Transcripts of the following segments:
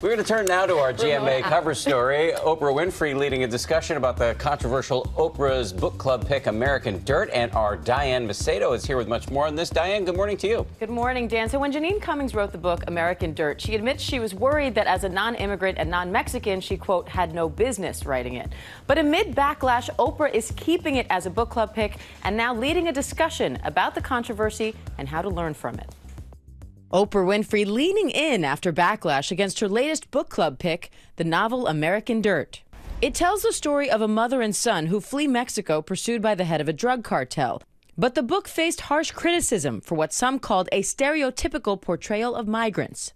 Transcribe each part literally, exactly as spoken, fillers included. We're going to turn now to our G M A cover story. Oprah Winfrey leading a discussion about the controversial Oprah's Book Club pick, American Dirt, and our Diane Macedo is here with much more on this. Diane, good morning to you. Good morning, Dan. So when Jeanine Cummings wrote the book, American Dirt, she admits she was worried that as a non-immigrant and non-Mexican, she, quote, had no business writing it. But amid backlash, Oprah is keeping it as a book club pick and now leading a discussion about the controversy and how to learn from it. Oprah Winfrey leaning in after backlash against her latest book club pick, the novel American Dirt. It tells the story of a mother and son who flee Mexico pursued by the head of a drug cartel. But the book faced harsh criticism for what some called a stereotypical portrayal of migrants.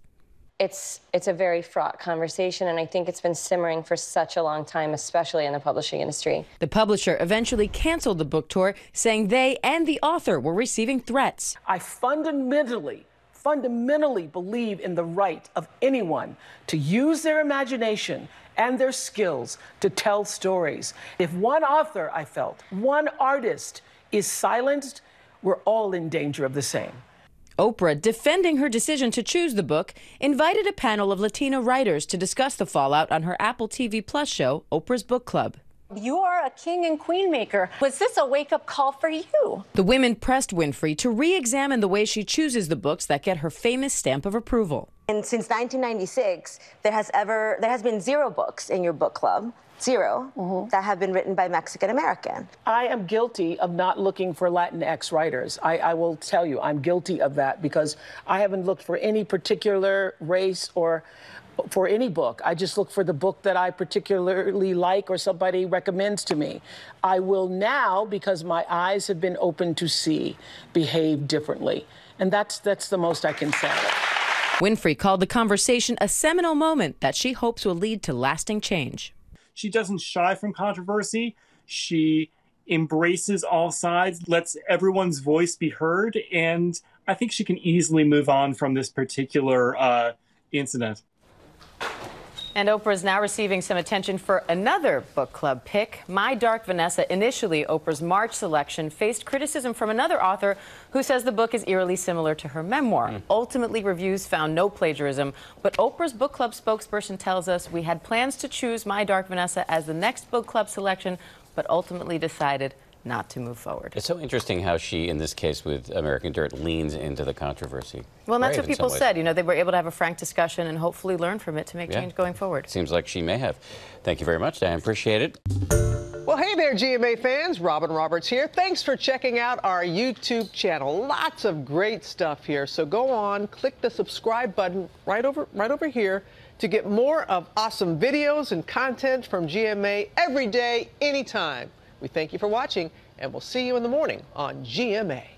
It's, it's a very fraught conversation, and I think it's been simmering for such a long time, especially in the publishing industry. The publisher eventually canceled the book tour, saying they and the author were receiving threats. I fundamentally... fundamentally believe in the right of anyone to use their imagination and their skills to tell stories. If one author, I felt, one artist is silenced, we're all in danger of the same. Oprah, defending her decision to choose the book, invited a panel of Latino writers to discuss the fallout on her Apple T V Plus show, Oprah's Book Club. You are a king and queen maker. Was this a wake-up call for you? The women pressed Winfrey to re-examine the way she chooses the books that get her famous stamp of approval. And since nineteen ninety-six, there has ever there has been zero books in your book club, zero, mm-hmm. that have been written by Mexican American. I am guilty of not looking for Latinx writers. I, I will tell you, I'm guilty of that because I haven't looked for any particular race or for any book. I just look for the book that I particularly like or somebody recommends to me. I will now, because my eyes have been open to see, behave differently. And that's, that's the most I can say. Winfrey called the conversation a seminal moment that she hopes will lead to lasting change. She doesn't shy from controversy. She embraces all sides, lets everyone's voice be heard. And I think she can easily move on from this particular uh, incident. And Oprah is now receiving some attention for another book club pick. My Dark Vanessa, initially Oprah's March selection, faced criticism from another author who says the book is eerily similar to her memoir. Mm. Ultimately, reviews found no plagiarism. But Oprah's book club spokesperson tells us, we had plans to choose My Dark Vanessa as the next book club selection, but ultimately decided not to move forward. It's so interesting how she, in this case with American Dirt, leans into the controversy. Well, that's what people said. You know, they were able to have a frank discussion and hopefully learn from it to make yeah. change going forward. Seems like she may have. Thank you very much, Diane. Appreciate it. Well, hey there, G M A fans. Robin Roberts here. Thanks for checking out our YouTube channel. Lots of great stuff here. So go on, click the subscribe button right over, right over here to get more of awesome videos and content from G M A every day, anytime. We thank you for watching, and we'll see you in the morning on G M A.